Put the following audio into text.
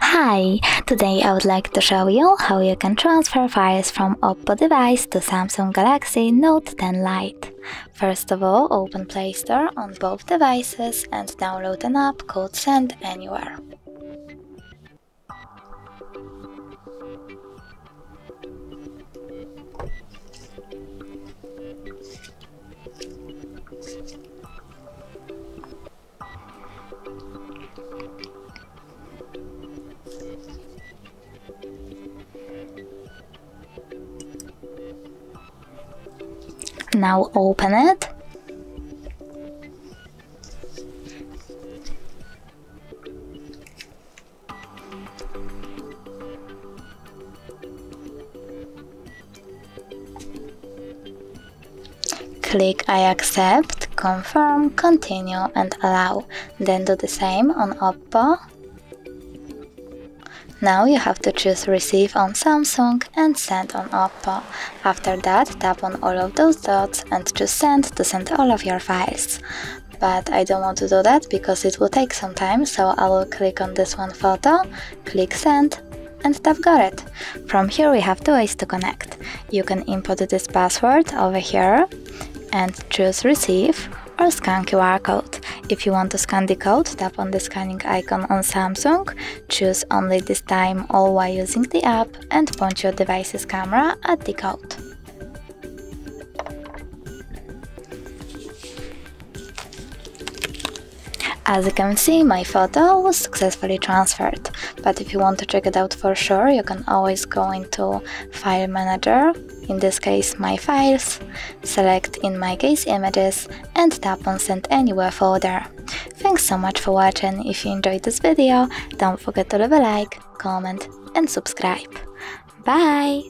Hi, today I would like to show you how you can transfer files from Oppo device to Samsung Galaxy Note 10 Lite. First of all, open Play Store on both devices and download an app called Send Anywhere. Now open it . Click I accept, confirm, continue and allow, then do the same on Oppo . Now you have to choose Receive on Samsung and Send on Oppo. After that, tap on all of those dots and choose Send to send all of your files. But I don't want to do that because it will take some time, so I will click on this one photo, click Send and tap Got it. From here we have two ways to connect. You can input this password over here and choose Receive or Scan QR code. If you want to scan the code, tap on the scanning icon on Samsung, choose Only this time all while using the app and point your device's camera at the code. As you can see, my photo was successfully transferred, but if you want to check it out for sure, you can always go into File Manager, in this case My Files, select in my case Images and tap on Send Anywhere folder. Thanks so much for watching. If you enjoyed this video, don't forget to leave a like, comment and subscribe. Bye!